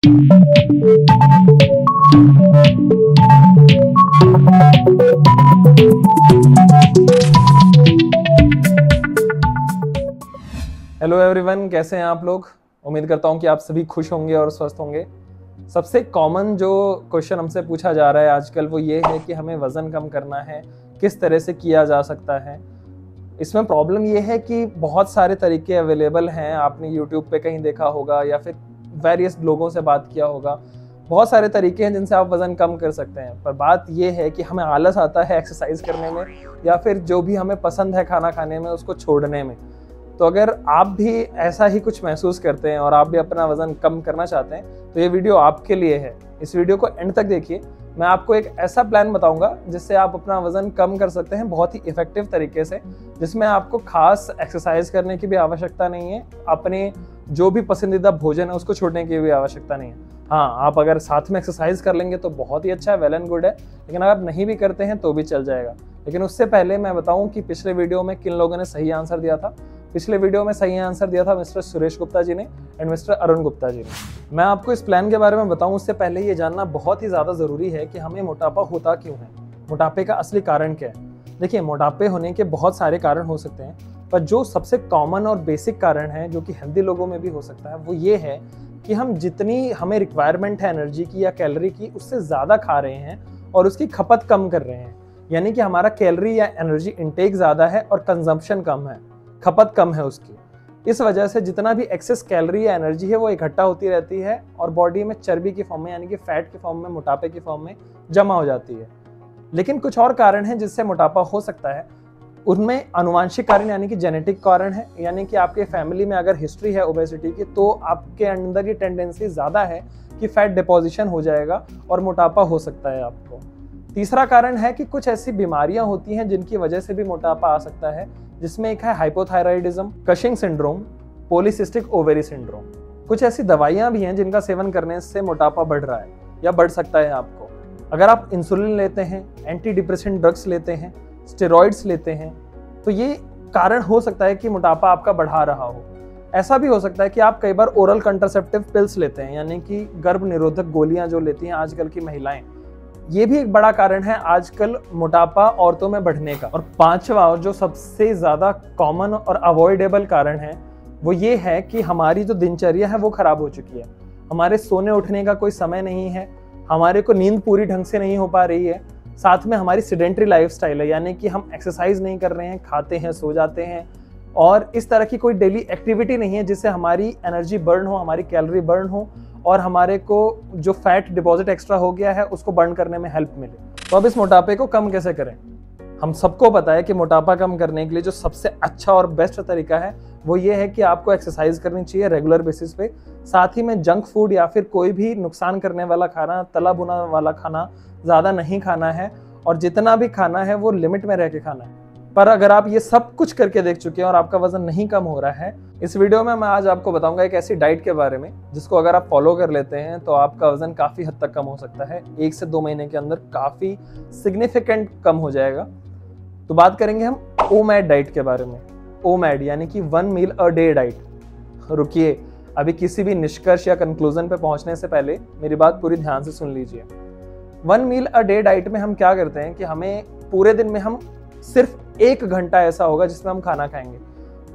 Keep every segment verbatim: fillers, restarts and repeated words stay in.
Hello everyone, कैसे हैं आप लोग। उम्मीद करता हूं कि आप सभी खुश होंगे और स्वस्थ होंगे। सबसे कॉमन जो क्वेश्चन हमसे पूछा जा रहा है आजकल वो ये है कि हमें वज़न कम करना है, किस तरह से किया जा सकता है। इसमें प्रॉब्लम ये है कि बहुत सारे तरीके अवेलेबल हैं। आपने यूट्यूब पे कहीं देखा होगा या फिर वेरियस लोगों से बात किया होगा। बहुत सारे तरीके हैं जिनसे आप वज़न कम कर सकते हैं, पर बात यह है कि हमें आलस आता है एक्सरसाइज करने में या फिर जो भी हमें पसंद है खाना खाने में उसको छोड़ने में। तो अगर आप भी ऐसा ही कुछ महसूस करते हैं और आप भी अपना वज़न कम करना चाहते हैं तो ये वीडियो आपके लिए है। इस वीडियो को एंड तक देखिए। मैं आपको एक ऐसा प्लान बताऊंगा जिससे आप अपना वज़न कम कर सकते हैं बहुत ही इफ़ेक्टिव तरीके से, जिसमें आपको खास एक्सरसाइज करने की भी आवश्यकता नहीं है, अपने जो भी पसंदीदा भोजन है उसको छोड़ने की भी आवश्यकता नहीं है। हाँ, आप अगर साथ में एक्सरसाइज कर लेंगे तो बहुत ही अच्छा है, वेल एंड गुड है, लेकिन अगर आप नहीं भी करते हैं तो भी चल जाएगा। लेकिन उससे पहले मैं बताऊं कि पिछले वीडियो में किन लोगों ने सही आंसर दिया था। पिछले वीडियो में सही आंसर दिया था मिस्टर सुरेश गुप्ता जी ने एंड मिस्टर अरुण गुप्ता जी ने। मैं आपको इस प्लान के बारे में बताऊं उससे पहले ये जानना बहुत ही ज़्यादा ज़रूरी है कि हमें मोटापा होता क्यों है, मोटापे का असली कारण क्या है। देखिए, मोटापे होने के बहुत सारे कारण हो सकते हैं, पर जो सबसे कॉमन और बेसिक कारण है जो कि हेल्दी लोगों में भी हो सकता है वो ये है कि हम जितनी हमें रिक्वायरमेंट है एनर्जी की या कैलोरी की उससे ज़्यादा खा रहे हैं और उसकी खपत कम कर रहे हैं। यानी कि हमारा कैलोरी या एनर्जी इनटेक ज़्यादा है और कंजम्पशन कम है, खपत कम है उसकी। इस वजह से जितना भी एक्सेस कैलोरी या एनर्जी है वो इकट्ठा होती रहती है और बॉडी में चर्बी की फॉर्म में यानी कि फैट की फॉर्म में, मोटापे की फॉर्म में जमा हो जाती है। लेकिन कुछ और कारण हैं जिससे मोटापा हो सकता है। उनमें अनुवांशिक कारण यानी कि जेनेटिक कारण है, यानी कि आपके फैमिली में अगर हिस्ट्री है ओबेसिटी की तो आपके अंदर ये टेंडेंसी ज़्यादा है कि फैट डिपोजिशन हो जाएगा और मोटापा हो सकता है आपको। तीसरा कारण है कि कुछ ऐसी बीमारियां होती हैं जिनकी वजह से भी मोटापा आ सकता है, जिसमें एक है hypothyroidism, Cushing syndrome, polycystic ovary syndrome. कुछ ऐसी दवाइयां भी हैं जिनका सेवन करने से मोटापा बढ़ रहा है या बढ़ सकता है आपको। अगर आप इंसुलिन लेते हैं, एंटी डिप्रेसेंट ड्रग्स लेते हैं, स्टेरॉइड्स लेते हैं, तो ये कारण हो सकता है कि मोटापा आपका बढ़ा रहा हो। ऐसा भी हो सकता है कि आप कई बार ओरल कंट्रासेप्टिव पिल्स लेते हैं, यानी कि गर्भ निरोधक गोलियां जो लेती हैं आजकल की महिलाएं, ये भी एक बड़ा कारण है आजकल मोटापा औरतों में बढ़ने का। और पांचवा और जो सबसे ज़्यादा कॉमन और अवॉइडेबल कारण है वो ये है कि हमारी जो दिनचर्या है वो ख़राब हो चुकी है। हमारे सोने उठने का कोई समय नहीं है, हमारे को नींद पूरी ढंग से नहीं हो पा रही है, साथ में हमारी सिडेंट्री लाइफस्टाइल है, यानी कि हम एक्सरसाइज नहीं कर रहे हैं, खाते हैं, सो जाते हैं और इस तरह की कोई डेली एक्टिविटी नहीं है जिससे हमारी एनर्जी बर्न हो, हमारी कैलोरी बर्न हो और हमारे को जो फैट डिपॉजिट एक्स्ट्रा हो गया है उसको बर्न करने में हेल्प मिले। तो अब इस मोटापे को कम कैसे करें। हम सबको पता है कि मोटापा कम करने के लिए जो सबसे अच्छा और बेस्ट तरीका है वो ये है कि आपको एक्सरसाइज करनी चाहिए रेगुलर बेसिस पे। साथ ही में जंक फूड या फिर कोई भी नुकसान करने वाला खाना, तला भुना वाला खाना ज़्यादा नहीं खाना है और जितना भी खाना है वो लिमिट में रह के खाना है। पर अगर आप ये सब कुछ करके देख चुके हैं और आपका वजन नहीं कम हो रहा है, इस वीडियो में मैं आज आपको बताऊंगा एक ऐसी डाइट के बारे में जिसको अगर आप फॉलो कर लेते हैं तो आपका वजन काफ़ी हद तक कम हो सकता है। एक से दो महीने के अंदर काफ़ी सिग्निफिकेंट कम हो जाएगा। तो बात करेंगे हम ओमैड डाइट के बारे में। ओमैड यानी कि one meal a day diet. रुकिए, अभी किसी भी निष्कर्ष या कंक्लूजन पे पहुंचने से पहले मेरी बात पूरी ध्यान से सुन लीजिए। One meal a day diet में हम क्या करते हैं कि हमें पूरे दिन में हम सिर्फ एक घंटा ऐसा होगा जिसमें हम खाना खाएंगे।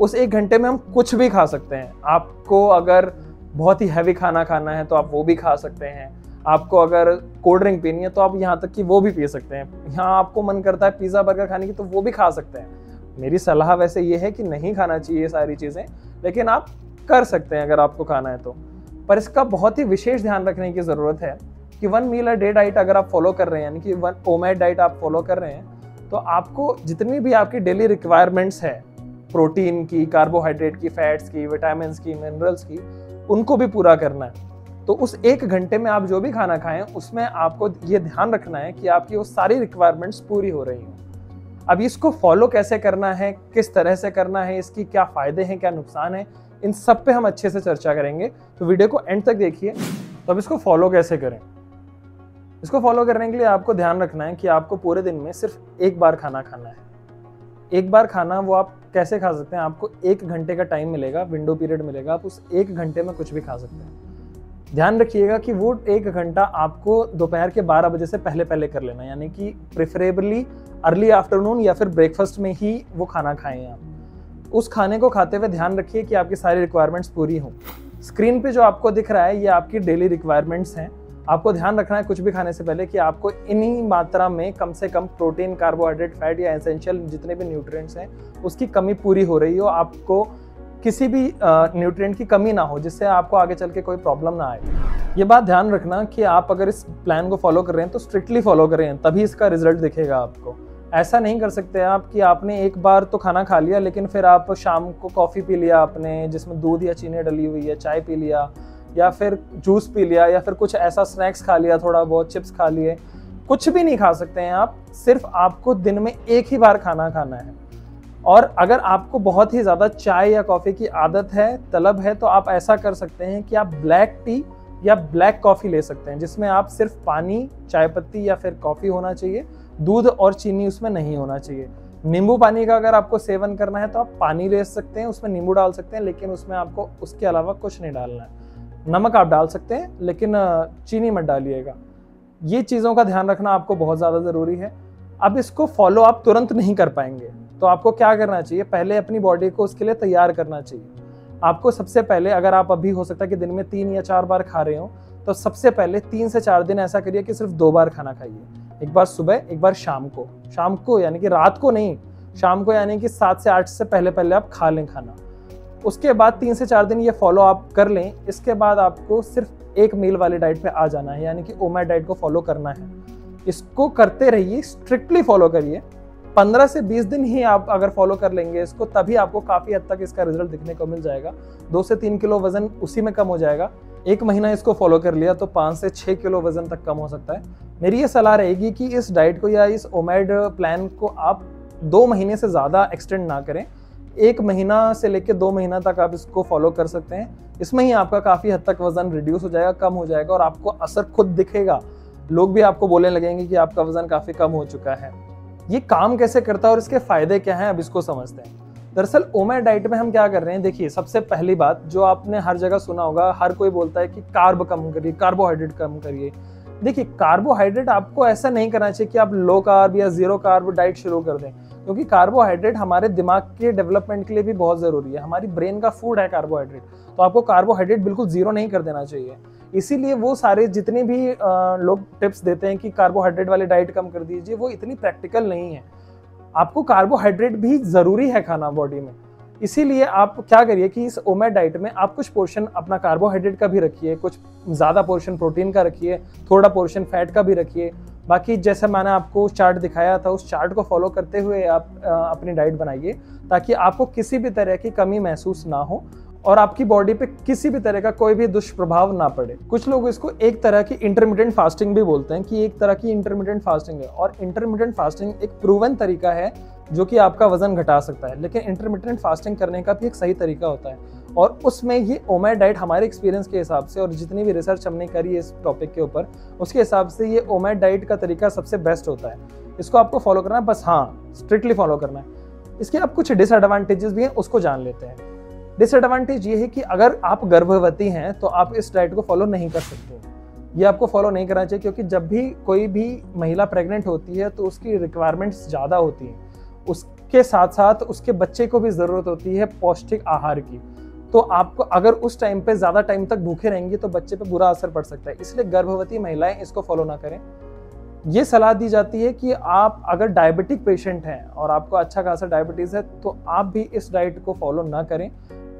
उस एक घंटे में हम कुछ भी खा सकते हैं। आपको अगर बहुत ही हैवी खाना खाना है तो आप वो भी खा सकते हैं, आपको अगर कोल्ड ड्रिंक पीनी है तो आप यहाँ तक कि वो भी पी सकते हैं, यहाँ आपको मन करता है पिज़्ज़ा बर्गर खाने की तो वो भी खा सकते हैं। मेरी सलाह वैसे ये है कि नहीं खाना चाहिए सारी चीज़ें, लेकिन आप कर सकते हैं अगर आपको खाना है तो। पर इसका बहुत ही विशेष ध्यान रखने की ज़रूरत है कि one meal a day diet अगर आप फॉलो कर रहे हैं, यानी कि वन ओमैड डाइट आप फॉलो कर रहे हैं, तो आपको जितनी भी आपकी डेली रिक्वायरमेंट्स है प्रोटीन की, कार्बोहाइड्रेट की, फैट्स की, विटामिन की, मिनरल्स की, उनको भी पूरा करना है। तो उस एक घंटे में आप जो भी खाना खाएं उसमें आपको ये ध्यान रखना है कि आपकी वो सारी रिक्वायरमेंट्स पूरी हो रही हों। अब इसको फॉलो कैसे करना है, किस तरह से करना है, इसकी क्या फ़ायदे हैं, क्या नुकसान है, इन सब पे हम अच्छे से चर्चा करेंगे। तो वीडियो को एंड तक देखिए। तो अब इसको फॉलो कैसे करें। इसको फॉलो करने के लिए आपको ध्यान रखना है कि आपको पूरे दिन में सिर्फ एक बार खाना खाना है। एक बार खाना वो आप कैसे खा सकते हैं। आपको एक घंटे का टाइम मिलेगा, विंडो पीरियड मिलेगा, आप उस एक घंटे में कुछ भी खा सकते हैं। ध्यान रखिएगा कि वो एक घंटा आपको दोपहर के बारह बजे से पहले पहले कर लेना, यानी कि प्रेफरेबली अर्ली आफ्टरनून या फिर ब्रेकफास्ट में ही वो खाना खाएं आप। उस खाने को खाते हुए ध्यान रखिए कि आपकी सारी रिक्वायरमेंट्स पूरी हों। स्क्रीन पे जो आपको दिख रहा है ये आपकी डेली रिक्वायरमेंट्स हैं। आपको ध्यान रखना है कुछ भी खाने से पहले कि आपको इन्हीं मात्रा में कम से कम प्रोटीन, कार्बोहाइड्रेट, फैट या एसेंशियल जितने भी न्यूट्रिएंट्स हैं उसकी कमी पूरी हो रही हो, आपको किसी भी न्यूट्रिएंट की कमी ना हो जिससे आपको आगे चल के कोई प्रॉब्लम ना आए। ये बात ध्यान रखना कि आप अगर इस प्लान को फॉलो कर रहे हैं तो स्ट्रिक्टली फॉलो कर रहे हैं, तभी इसका रिजल्ट दिखेगा आपको। ऐसा नहीं कर सकते आप कि आपने एक बार तो खाना खा लिया लेकिन फिर आप शाम को कॉफ़ी पी लिया आपने जिसमें दूध या चीनी डली हुई है, चाय पी लिया या फिर जूस पी लिया या फिर कुछ ऐसा स्नैक्स खा लिया, थोड़ा बहुत चिप्स खा लिए। कुछ भी नहीं खा सकते हैं आप, सिर्फ आपको दिन में एक ही बार खाना खाना है। और अगर आपको बहुत ही ज़्यादा चाय या कॉफ़ी की आदत है, तलब है, तो आप ऐसा कर सकते हैं कि आप ब्लैक टी या ब्लैक कॉफ़ी ले सकते हैं जिसमें आप सिर्फ पानी, चाय पत्ती या फिर कॉफ़ी होना चाहिए, दूध और चीनी उसमें नहीं होना चाहिए। नींबू पानी का अगर आपको सेवन करना है तो आप पानी ले सकते हैं, उसमें नींबू डाल सकते हैं, लेकिन उसमें आपको उसके अलावा कुछ नहीं डालना है। नमक आप डाल सकते हैं लेकिन चीनी मत डालिएगा। ये चीज़ों का ध्यान रखना आपको बहुत ज़्यादा ज़रूरी है। अब इसको फॉलो आप तुरंत नहीं कर पाएंगे तो आपको क्या करना चाहिए, पहले अपनी बॉडी को उसके लिए तैयार करना चाहिए। आपको सबसे पहले, अगर आप अभी हो सकता है कि दिन में तीन या चार बार खा रहे हो, तो सबसे पहले तीन से चार दिन ऐसा करिए कि सिर्फ दो बार खाना खाइए, एक बार सुबह एक बार शाम को। शाम को यानी कि रात को नहीं, शाम को यानी कि सात से आठ से पहले पहले आप खा लें खाना। उसके बाद तीन से चार दिन ये फॉलो आप कर लें। इसके बाद आपको सिर्फ एक मील वाली डाइट पर आ जाना है, यानी कि ओमैड डाइट को फॉलो करना है। इसको करते रहिए, स्ट्रिक्टली फॉलो करिए। पंद्रह से बीस दिन ही आप अगर फॉलो कर लेंगे इसको, तभी आपको काफ़ी हद तक इसका रिजल्ट दिखने को मिल जाएगा। दो से तीन किलो वज़न उसी में कम हो जाएगा। एक महीना इसको फॉलो कर लिया तो पाँच से छः किलो वज़न तक कम हो सकता है। मेरी ये सलाह रहेगी कि इस डाइट को या इस ओमैड प्लान को आप दो महीने से ज़्यादा एक्सटेंड ना करें। एक महीना से लेकर दो महीना तक आप इसको फॉलो कर सकते हैं। इसमें ही आपका काफ़ी हद तक वज़न रिड्यूस हो जाएगा, कम हो जाएगा और आपको असर खुद दिखेगा। लोग भी आपको बोलने लगेंगे कि आपका वज़न काफ़ी कम हो चुका है। ये काम कैसे करता है और इसके फ़ायदे क्या हैं, अब इसको समझते हैं। दरअसल ओमैड डाइट में हम क्या कर रहे हैं, देखिए सबसे पहली बात जो आपने हर जगह सुना होगा, हर कोई बोलता है कि कार्ब कम करिए, कार्बोहाइड्रेट कम करिए। देखिए कार्बोहाइड्रेट आपको ऐसा नहीं करना चाहिए कि आप लो कार्ब या ज़ीरो कार्ब डाइट शुरू कर दें, क्योंकि कार्बोहाइड्रेट हमारे दिमाग के डेवलपमेंट के लिए भी बहुत ज़रूरी है। हमारी ब्रेन का फूड है कार्बोहाइड्रेट, तो आपको कार्बोहाइड्रेट बिल्कुल ज़ीरो नहीं कर देना चाहिए। इसीलिए वो सारे जितने भी लोग टिप्स देते हैं कि कार्बोहाइड्रेट वाली डाइट कम कर दीजिए, वो इतनी प्रैक्टिकल नहीं है। आपको कार्बोहाइड्रेट भी ज़रूरी है खाना बॉडी में। इसीलिए आप क्या करिए कि इस ओमैड डाइट में आप कुछ पोर्शन अपना कार्बोहाइड्रेट का भी रखिए, कुछ ज़्यादा पोर्शन प्रोटीन का रखिए, थोड़ा पोर्शन फैट का भी रखिए। बाकी जैसे मैंने आपको चार्ट दिखाया था, उस चार्ट को फॉलो करते हुए आप अपनी डाइट बनाइए ताकि आपको किसी भी तरह की कमी महसूस ना हो और आपकी बॉडी पे किसी भी तरह का कोई भी दुष्प्रभाव ना पड़े। कुछ लोग इसको एक तरह की इंटरमिटेंट फास्टिंग भी बोलते हैं कि एक तरह की इंटरमिटेंट फास्टिंग है, और इंटरमिटेंट फास्टिंग एक प्रूवन तरीका है जो कि आपका वजन घटा सकता है, लेकिन इंटरमिटेंट फास्टिंग करने का भी एक सही तरीका होता है। और उसमें ये ओमैड डाइट हमारे एक्सपीरियंस के हिसाब से और जितनी भी रिसर्च हमने करी इस टॉपिक के ऊपर, उसके हिसाब से ये ओमैड डाइट का तरीका सबसे बेस्ट होता है। इसको आपको फॉलो करना है, बस हाँ स्ट्रिक्टली फॉलो करना है। इसके अब कुछ डिसएडवांटेजेस भी हैं, उसको जान लेते हैं। डिसएडवांटेज ये है कि अगर आप गर्भवती हैं तो आप इस डाइट को फॉलो नहीं कर सकते। ये आपको फॉलो नहीं करना चाहिए, क्योंकि जब भी कोई भी महिला प्रेग्नेंट होती है तो उसकी रिक्वायरमेंट्स ज़्यादा होती हैं, उसके साथ साथ उसके बच्चे को भी ज़रूरत होती है पौष्टिक आहार की। तो आपको अगर उस टाइम पे ज़्यादा टाइम तक भूखे रहेंगी तो बच्चे पे बुरा असर पड़ सकता है, इसलिए गर्भवती महिलाएं इसको फॉलो ना करें। ये सलाह दी जाती है कि आप अगर डायबिटिक पेशेंट हैं और आपको अच्छा खासा डायबिटीज़ है तो आप भी इस डाइट को फॉलो ना करें,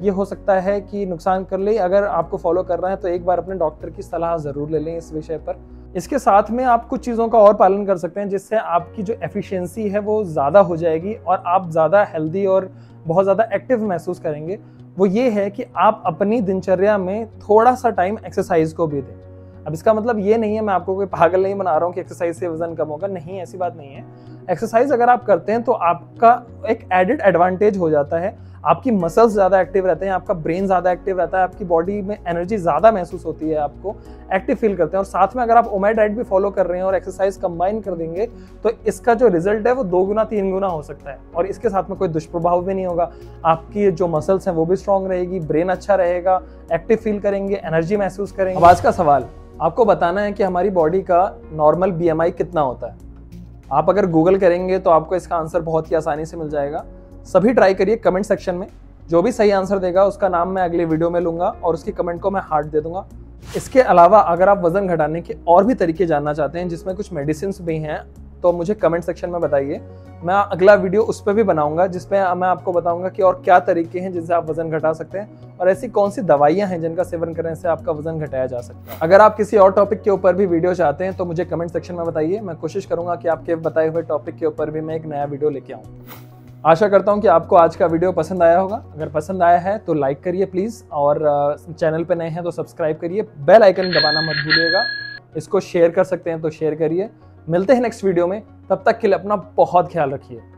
ये हो सकता है कि नुकसान कर ले। अगर आपको फॉलो करना है तो एक बार अपने डॉक्टर की सलाह ज़रूर ले लें इस विषय पर। इसके साथ में आप कुछ चीज़ों का और पालन कर सकते हैं जिससे आपकी जो एफिशिएंसी है वो ज़्यादा हो जाएगी और आप ज़्यादा हेल्दी और बहुत ज़्यादा एक्टिव महसूस करेंगे। वो ये है कि आप अपनी दिनचर्या में थोड़ा सा टाइम एक्सरसाइज को भी दें। अब इसका मतलब ये नहीं है, मैं आपको कोई पागल नहीं बना रहा हूँ कि एक्सरसाइज से वज़न कम होगा, नहीं, ऐसी बात नहीं है। एक्सरसाइज अगर आप करते हैं तो आपका एक एडेड एडवांटेज हो जाता है, आपकी मसल्स ज़्यादा एक्टिव रहते हैं, आपका ब्रेन ज़्यादा एक्टिव रहता है, आपकी बॉडी में एनर्जी ज़्यादा महसूस होती है, आपको एक्टिव फील करते हैं। और साथ में अगर आप ओमेड डाइट भी फॉलो कर रहे हैं और एक्सरसाइज कंबाइन कर देंगे तो इसका जो रिजल्ट है वो दो गुना तीन गुना हो सकता है, और इसके साथ में कोई दुष्प्रभाव भी नहीं होगा। आपकी जो मसल्स हैं वो भी स्ट्रांग रहेगी, ब्रेन अच्छा रहेगा, एक्टिव फील करेंगे, एनर्जी महसूस करेंगे। अब आज का सवाल आपको बताना है कि हमारी बॉडी का नॉर्मल बी एम आई कितना होता है। आप अगर गूगल करेंगे तो आपको इसका आंसर बहुत ही आसानी से मिल जाएगा। सभी ट्राई करिए कमेंट सेक्शन में, जो भी सही आंसर देगा उसका नाम मैं अगले वीडियो में लूँगा और उसकी कमेंट को मैं हार्ट दे दूँगा। इसके अलावा अगर आप वज़न घटाने के और भी तरीके जानना चाहते हैं जिसमें कुछ मेडिसिन्स भी हैं तो मुझे कमेंट सेक्शन में बताइए, मैं अगला वीडियो उस पर भी बनाऊँगा जिसमें मैं आपको बताऊँगा कि और क्या तरीके हैं जिससे आप वज़न घटा सकते हैं और ऐसी कौन सी दवाइयाँ हैं जिनका सेवन करने से आपका वज़न घटाया जा सकता है। अगर आप किसी और टॉपिक के ऊपर भी वीडियो चाहते हैं तो मुझे कमेंट सेक्शन में बताइए, मैं कोशिश करूँगा कि आपके बताए हुए टॉपिक के ऊपर भी मैं एक नया वीडियो लेके आऊँ। आशा करता हूं कि आपको आज का वीडियो पसंद आया होगा। अगर पसंद आया है तो लाइक करिए प्लीज़, और चैनल पे नए हैं तो सब्सक्राइब करिए, बेल आइकन दबाना मत भूलिएगा, इसको शेयर कर सकते हैं तो शेयर करिए। मिलते हैं नेक्स्ट वीडियो में, तब तक के लिए अपना बहुत ख्याल रखिए।